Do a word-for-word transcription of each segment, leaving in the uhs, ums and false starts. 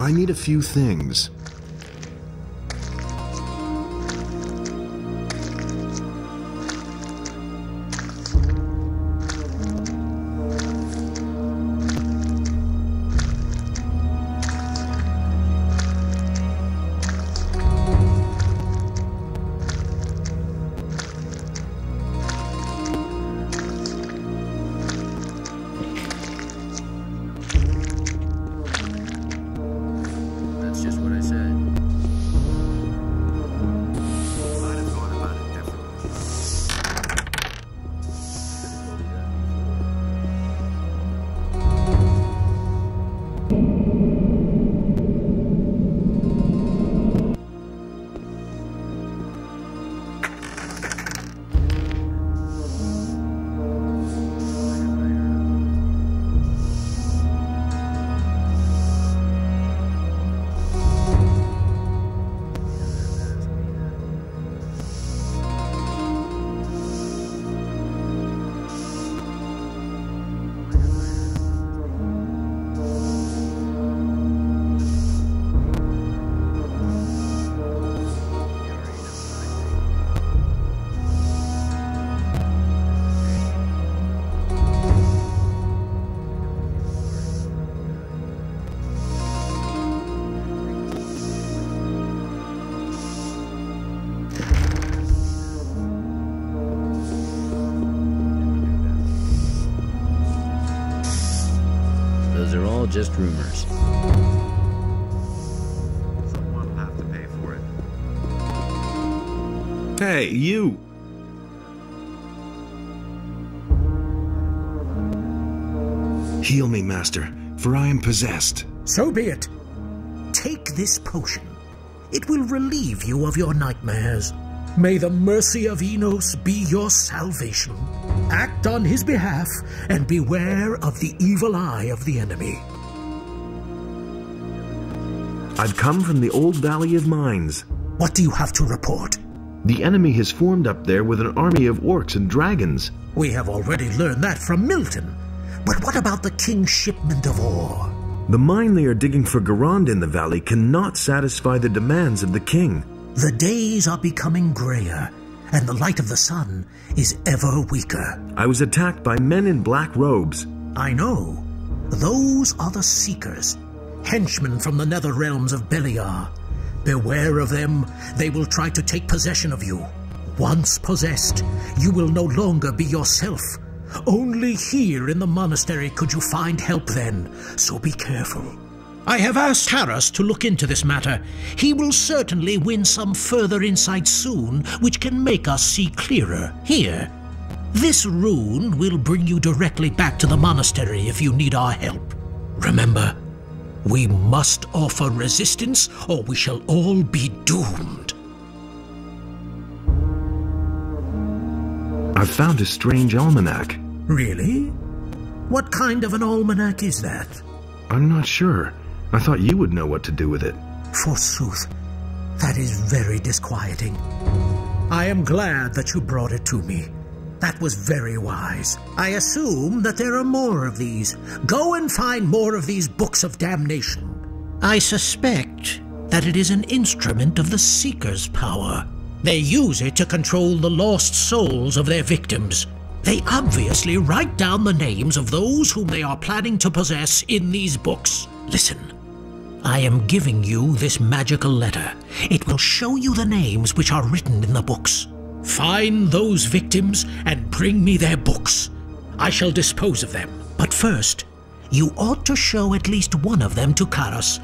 I need a few things. Just rumors. Someone will have to pay for it. Hey, you! Heal me, Master, for I am possessed. So be it. Take this potion. It will relieve you of your nightmares. May the mercy of Innos be your salvation. Act on his behalf, and beware of the evil eye of the enemy. I've come from the old Valley of Mines. What do you have to report? The enemy has formed up there with an army of orcs and dragons. We have already learned that from Milton. But what about the king's shipment of ore? The mine they are digging for Garand in the valley cannot satisfy the demands of the king. The days are becoming grayer, and the light of the sun is ever weaker. I was attacked by men in black robes. I know. Those are the Seekers. Henchmen from the nether realms of Beliar. Beware of them. They will try to take possession of you. Once possessed, you will no longer be yourself. Only here in the monastery could you find help then, so be careful. I have asked Karras to look into this matter. He will certainly win some further insight soon, which can make us see clearer. Here, this rune will bring you directly back to the monastery if you need our help. Remember, we must offer resistance, or we shall all be doomed. I've found a strange almanac. Really? What kind of an almanac is that? I'm not sure. I thought you would know what to do with it. Forsooth, that is very disquieting. I am glad that you brought it to me. That was very wise. I assume that there are more of these. Go and find more of these books of damnation. I suspect that it is an instrument of the Seeker's power. They use it to control the lost souls of their victims. They obviously write down the names of those whom they are planning to possess in these books. Listen, I am giving you this magical letter. It will show you the names which are written in the books. Find those victims and bring me their books. I shall dispose of them. But first, you ought to show at least one of them to Karras.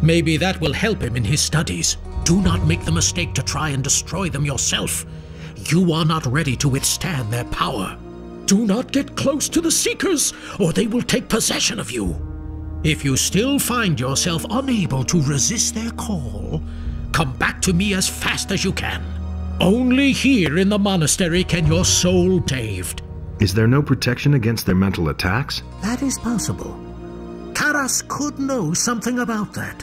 Maybe that will help him in his studies. Do not make the mistake to try and destroy them yourself. You are not ready to withstand their power. Do not get close to the Seekers, or they will take possession of you. If you still find yourself unable to resist their call, come back to me as fast as you can. Only here in the monastery can your soul be saved. Is there no protection against their mental attacks? That is possible. Karras could know something about that.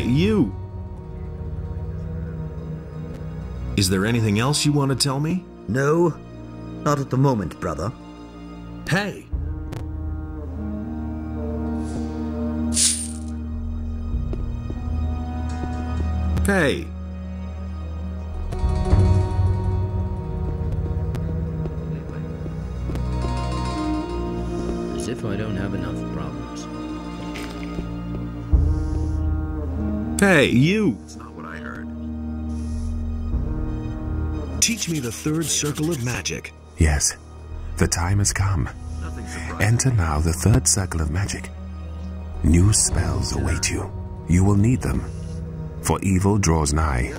Hey, you! Is there anything else you want to tell me? No, not at the moment, brother. Hey! Hey! As if I don't have enough problems. Hey, you! That's not what I heard. Teach me the third circle of magic. Yes, the time has come. Enter now the third circle of magic. New spells await you. You will need them, for evil draws nigh,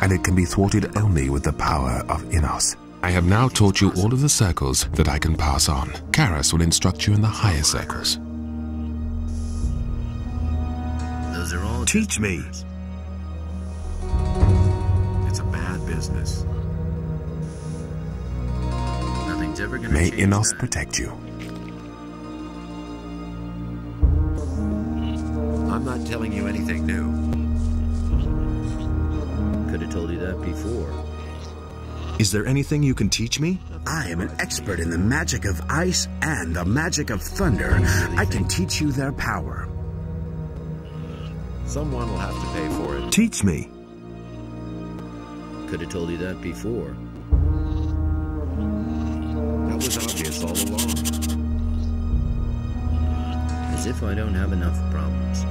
and it can be thwarted only with the power of Innos. I have now taught you all of the circles that I can pass on. Karras will instruct you in the higher circles. Those are all. Teach me. It's a bad business. Nothing's ever gonna change that. May Innos protect you. I'm not telling you anything new. Could have told you that before. Is there anything you can teach me? I am an expert in the magic of ice and the magic of thunder. I can teach you their power. Someone will have to pay for it. Teach me. Could have told you that before. That was obvious all along. As if I don't have enough problems.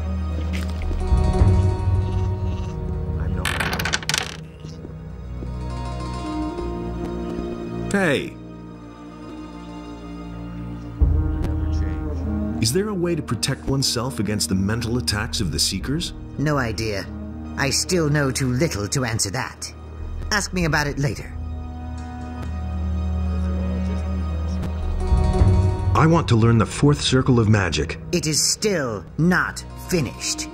Hey! Is there a way to protect oneself against the mental attacks of the Seekers? No idea. I still know too little to answer that. Ask me about it later. I want to learn the fourth circle of magic. It is still not finished.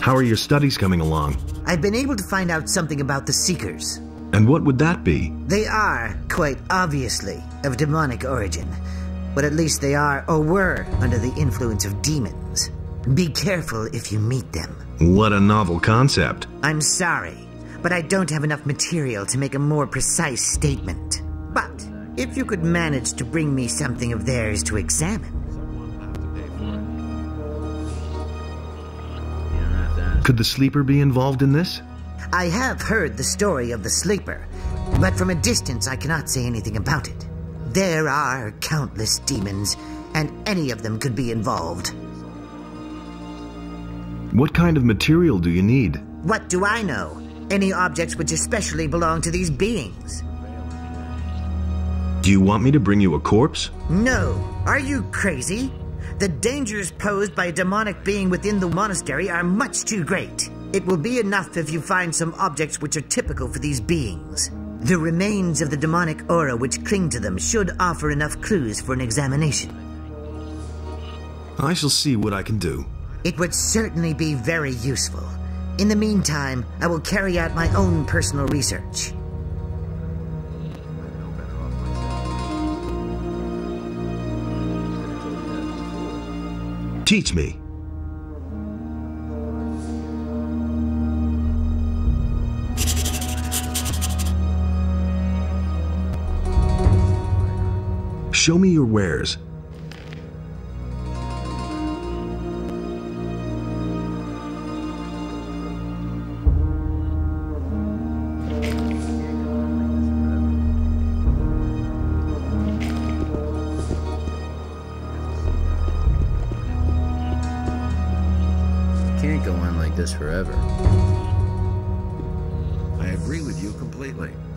How are your studies coming along? I've been able to find out something about the Seekers. And what would that be? They are, quite obviously, of demonic origin. But at least they are, or were, under the influence of demons. Be careful if you meet them. What a novel concept. I'm sorry, but I don't have enough material to make a more precise statement. But if you could manage to bring me something of theirs to examine... Could the Sleeper be involved in this? I have heard the story of the Sleeper, but from a distance I cannot say anything about it. There are countless demons, and any of them could be involved. What kind of material do you need? What do I know? Any objects which especially belong to these beings. Do you want me to bring you a corpse? No. Are you crazy? The dangers posed by a demonic being within the monastery are much too great. It will be enough if you find some objects which are typical for these beings. The remains of the demonic aura which cling to them should offer enough clues for an examination. I shall see what I can do. It would certainly be very useful. In the meantime, I will carry out my own personal research. Teach me. Show me your wares. Can't go on like this forever. I agree with you completely.